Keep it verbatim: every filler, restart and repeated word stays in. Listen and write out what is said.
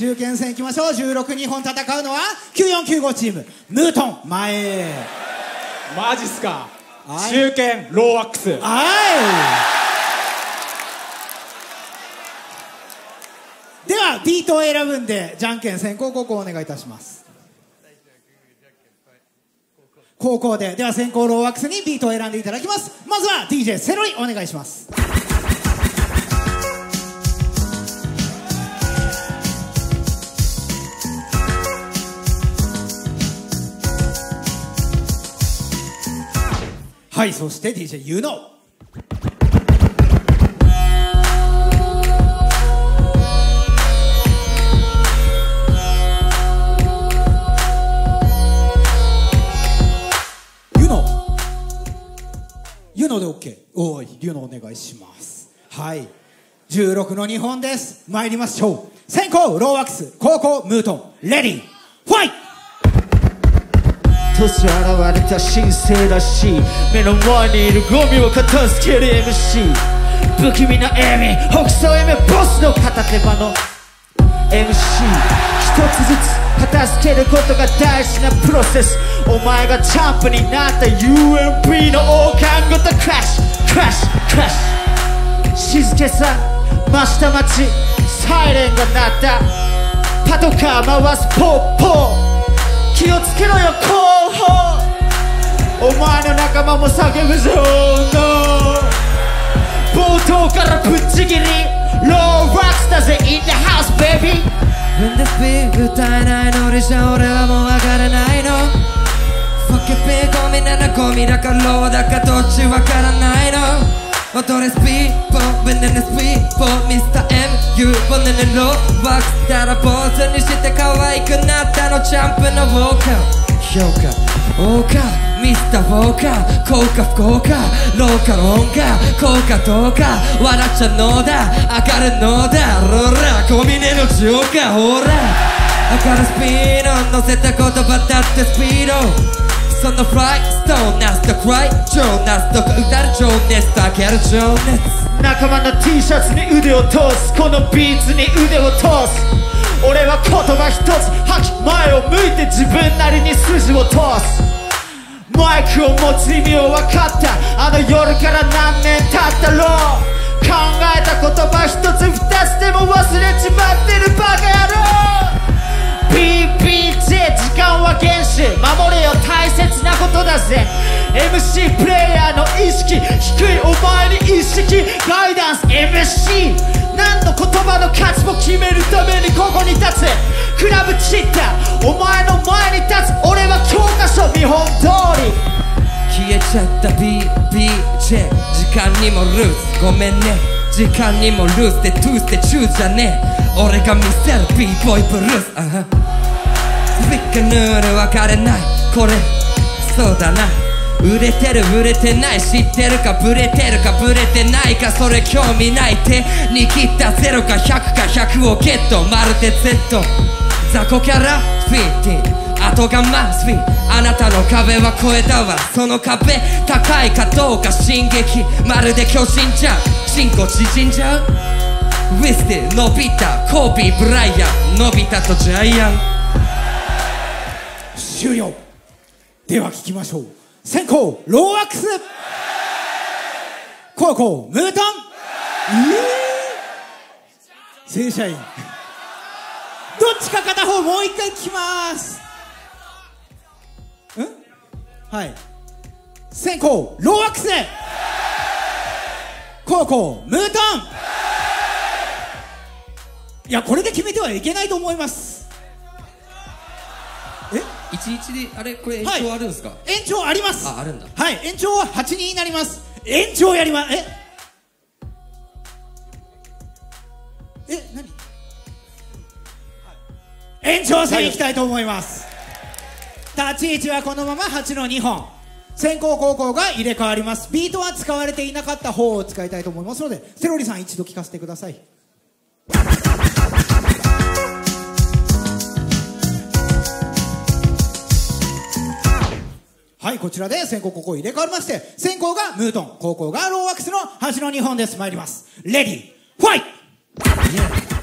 中堅戦いきましょう。じゅうろくにほん戦うのはきゅうよんきゅうごチームムートン前へ。マジっすか。中堅ローワックス。はいではビートを選ぶんでじゃんけん先行後攻お願いいたします。後攻ででは先行ローワックスにビートを選んでいただきます。まずは ディージェー セロリお願いします。はい、そして ディージェー ユーノ。で OK、おい龍のお願いします。はいじゅうろくのにほんです。参りましょう。先攻ローワックス後攻ムートンレディーファイト。突如現れた新生らしい目の前にいるゴミを片付ける エムシー 不気味な笑み北総 M ボスの片手間の エムシー 一つずつ片付けることが大事なプロセス。お前がチャンプになった ユーエムピー の王冠ごとクラッシュクラッシュクラッシュ。静けさ増した街サイレンが鳴った。パトカー回すポッポー気をつけろよ後方。お前の仲間も叫ぶぞ No 冒頭からぶっちぎりローワックスだぜ In the house baby。In the beat 歌えないのにじゃ俺はもう上がらないの Fuck it big ゴミならゴミだかローだかどっちわからないの。踊れスピーポーブンデネスピーポーミスター エムユー ボンデネローワックスたら坊主にして可愛くなったのジャンプのウォーカー評価王かミスターウォーカー効果不効果ローカロンか効果どうか笑っちゃのだ明るのだローラ小峰の浄化ほら明るスピード乗せた言葉だってスピードそのフライストーンナスとクライ情ナスとか歌る情熱と開ける情熱。仲間の T シャツに腕を通すこのビーツに腕を通す。俺は言葉一つ吐き前を向いて自分なりに筋を通す。マイクを持つ意味を分かったあの夜から何年経ったろう。考えた言葉一つ二つでも忘れちまってるバカ野郎。 ビービージェー 時間は厳守守れよ大切なことだぜ。 エムシー プレイヤーの意識低いお前に意識ガイダンス エムシー何の言葉の価値も決めるためにここに立つクラブチッターお前の前に立つ俺は教科書見本通り。消えちゃった ビービージェー 時間にもルースごめんね時間にもルースでトゥースでチューじゃねえ俺が見せる B ボイブルースあはスピッカヌール分かれないこれそうだな売れてる売れてない知ってるかブレてるかブレてないかそれ興味ない手に切ったゼロかひゃくかひゃくをゲットまるで ゼット 雑魚キャラスピーティー後がマスピーあなたの壁は越えたわその壁高いかどうか進撃まるで巨人じゃん進行縮んじゃうウィスティ伸びたコービーブライアン伸びたとジャイアン終了。では聞きましょう。先攻ローワックス後攻ムートン正社員どっちか片方もう一回聞きます。んはい先攻ローワックス後攻ムートン。いやこれで決めてはいけないと思います。えいちいちであれこれ延長あるんですか、はい、延長あります。あ、あるんだ。はい延長ははちにになります。延長やります。ええ何、はい、延長戦いきたいと思います。立ち位置はこのままはちのにほん先攻後攻が入れ替わります。ビートは使われていなかった方を使いたいと思いますのでセロリさん一度聞かせてください。はいこちらで先攻後攻入れ替わりまして先攻がムートン後攻がローワックスの端のにほんです。参りますレディーファイト、yeah.